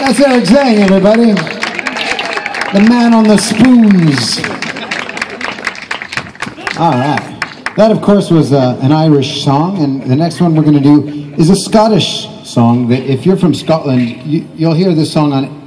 That's Eric Zang, everybody. The man on the spoons. All right. That, of course, was an Irish song, and the next one we're going to do is a Scottish song. That if you're from Scotland, you'll hear this song on